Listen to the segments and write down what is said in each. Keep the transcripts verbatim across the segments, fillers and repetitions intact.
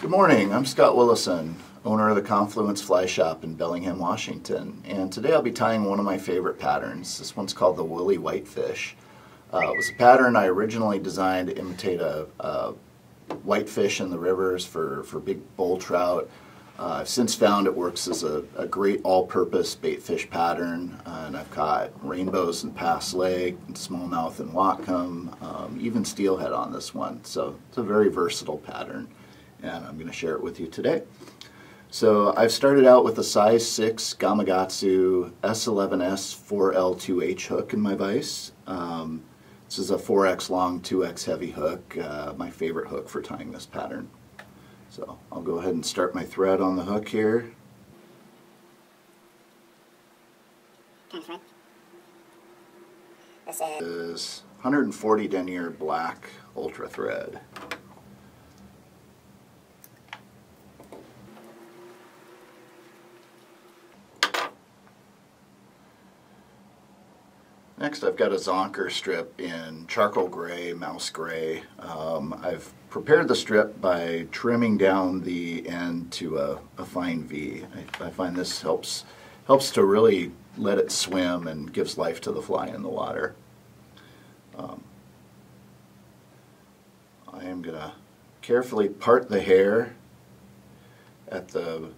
Good morning, I'm Scott Willison, owner of the Confluence Fly Shop in Bellingham, Washington, and today I'll be tying one of my favorite patterns. This one's called the Willy Whitefish. Uh, it was a pattern I originally designed to imitate a, a whitefish in the rivers for, for big bull trout. Uh, I've since found it works as a, a great all-purpose baitfish pattern, uh, and I've caught rainbows in Pass Lake, and smallmouth in Whatcom, um, even steelhead on this one, so it's a very versatile pattern. And I'm going to share it with you today. So I've started out with a size six Gamakatsu S eleven S four L two H hook in my vise. Um, this is a four X long, two X heavy hook, uh, my favorite hook for tying this pattern. So I'll go ahead and start my thread on the hook here. Count thread. This is one hundred forty denier black ultra thread. Next, I've got a Zonker strip in charcoal gray, mouse gray. Um, I've prepared the strip by trimming down the end to a, a fine V. I, I find this helps, helps to really let it swim and gives life to the fly in the water. Um, I am going to carefully part the hair at the,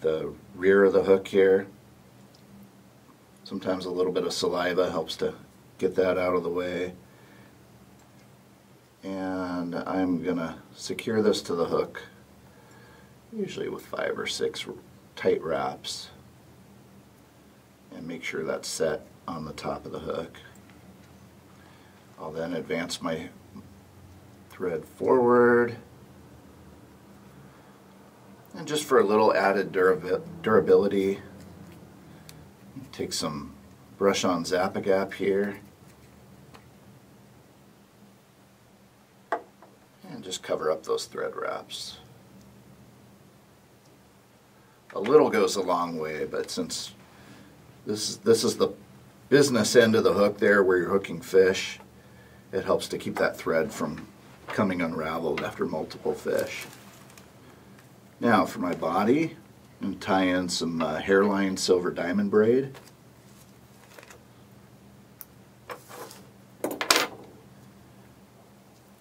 the rear of the hook here. Sometimes a little bit of saliva helps to get that out of the way. And I'm going to secure this to the hook, usually with five or six tight wraps, and make sure that's set on the top of the hook. I'll then advance my thread forward. And just for a little added durabil- durability, take some brush on Zap-A-Gap here and just cover up those thread wraps. A little goes a long way, but since this, this is the business end of the hook there where you're hooking fish, it helps to keep that thread from coming unraveled after multiple fish. Now for my body, and tie in some uh, hairline silver diamond braid.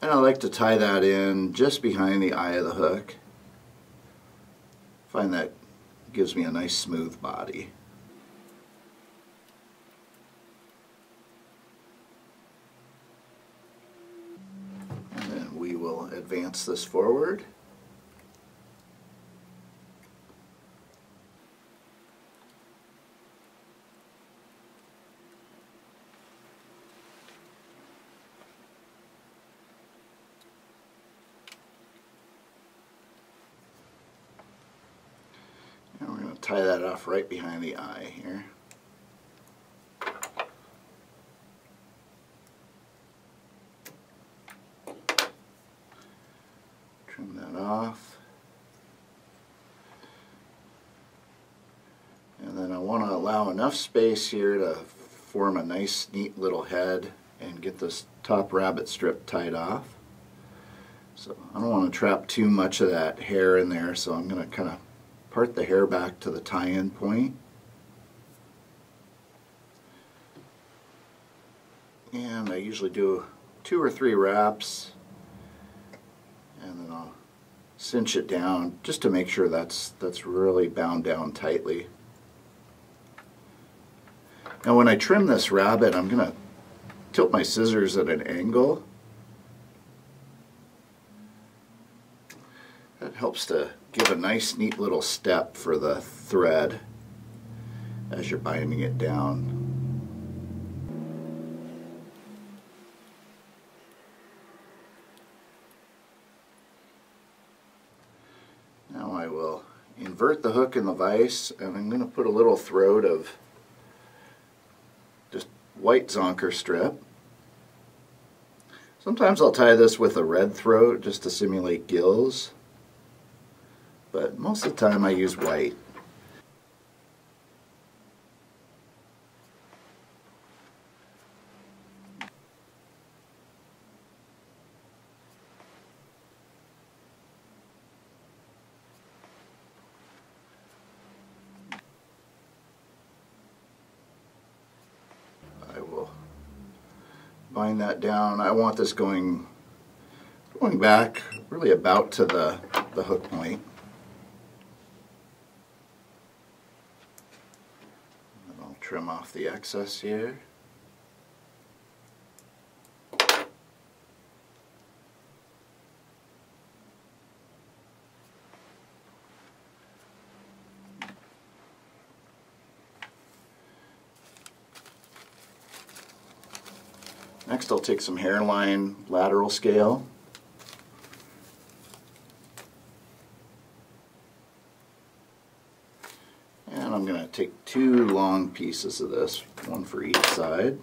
And I like to tie that in just behind the eye of the hook. I find that gives me a nice smooth body. And then we will advance this forward. Tie that off right behind the eye here. Trim that off. And then I want to allow enough space here to form a nice, neat little head and get this top rabbit strip tied off. So I don't want to trap too much of that hair in there, so I'm going to kind of part the hair back to the tie-in point. And I usually do two or three wraps, and then I'll cinch it down just to make sure that's that's really bound down tightly. Now when I trim this rabbit, I'm going to tilt my scissors at an angle. That helps to give a nice, neat little step for the thread as you're binding it down. Now I will invert the hook in the vise, and I'm going to put a little throat of just white Zonker strip. Sometimes I'll tie this with a red throat just to simulate gills, but most of the time I use white. bind that down. I want this going going back really about to the, the hook point. And I'll trim off the excess here. Next I'll take some hairline lateral scale. And I'm going to take two long pieces of this, one for each side.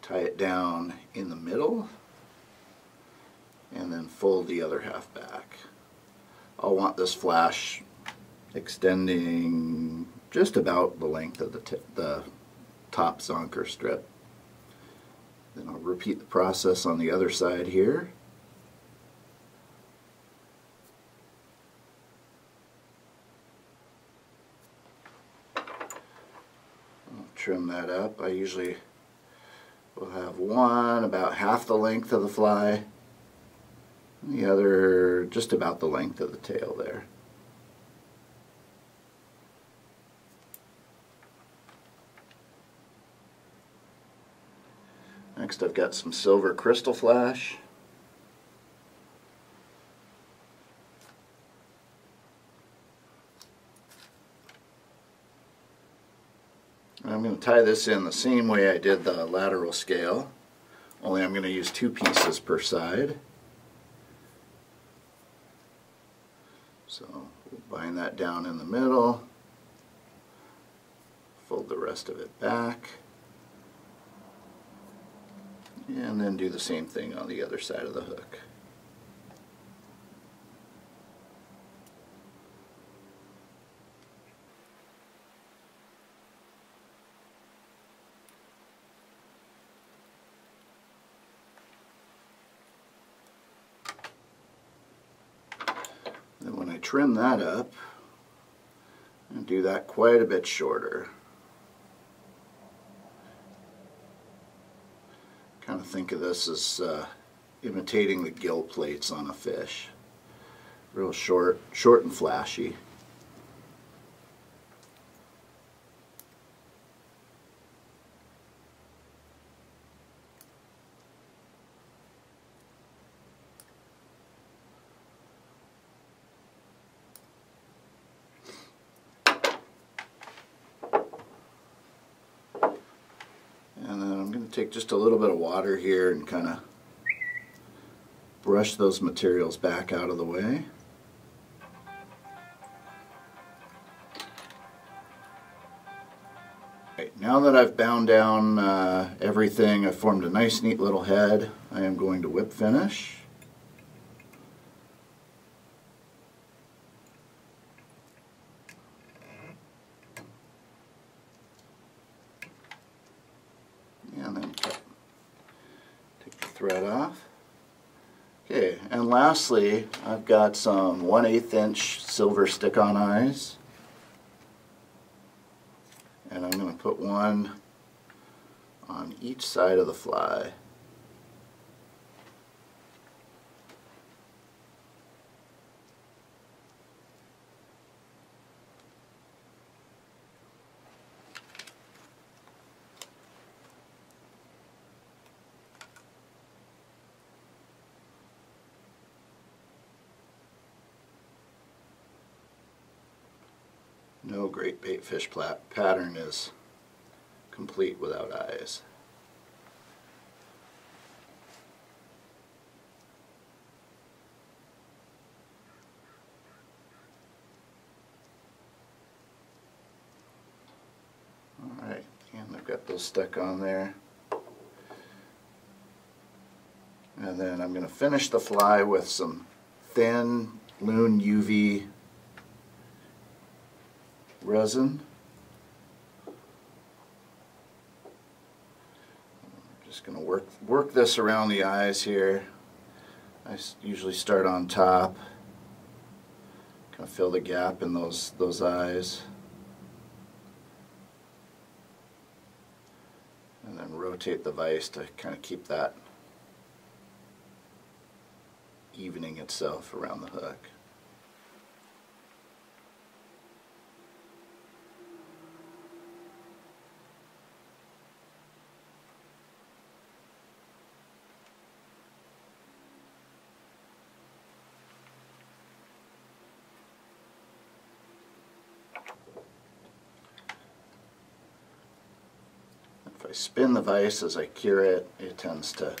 Tie it down in the middle and then fold the other half back. I'll want this flash extending just about the length of the, tip, the top Zonker strip. Then I'll repeat the process on the other side here. I'll trim that up. I usually will have one about half the length of the fly and the other just about the length of the tail there. Next I've got some silver Krystal Flash. I'm going to tie this in the same way I did the lateral scale, only I'm going to use two pieces per side. So we'll bind that down in the middle, fold the rest of it back. And then do the same thing on the other side of the hook. Then when I trim that up, I do that quite a bit shorter. Kind of think of this as uh, imitating the gill plates on a fish. Real short, short and flashy. Take just a little bit of water here and kind of brush those materials back out of the way. Right, now that I've bound down uh, everything, I've formed a nice neat little head. I am going to whip finish. Thread off. Okay, and lastly, I've got some one eighth inch silver stick-on eyes, and I'm going to put one on each side of the fly. No great bait fish pattern is complete without eyes. Alright, and I've got those stuck on there. And then I'm going to finish the fly with some thin Loon U V Resin. I'm just going to work work this around the eyes here. I usually start on top, kind of fill the gap in those those eyes. and then rotate the vise to kind of keep that evening itself around the hook. If I spin the vise as I cure it, it tends to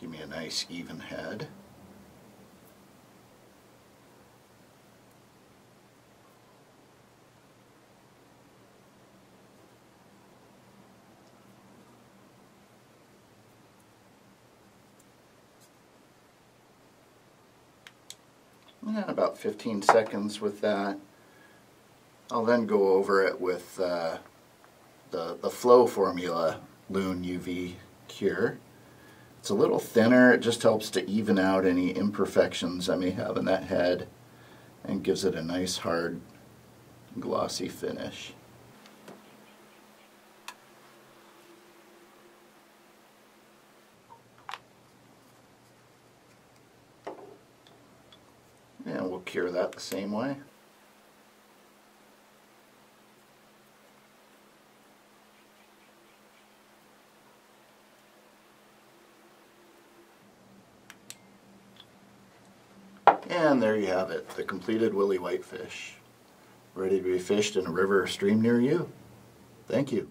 give me a nice even head. And then about fifteen seconds with that. I'll then go over it with uh, the, the Flow Formula Loon U V Cure. It's a little thinner, it just helps to even out any imperfections I may have in that head and gives it a nice hard glossy finish. And we'll cure that the same way. And there you have it, the completed Willy Whitefish, ready to be fished in a river or stream near you. Thank you.